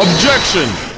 Objection!